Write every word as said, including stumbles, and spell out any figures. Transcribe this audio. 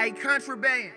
a contraband.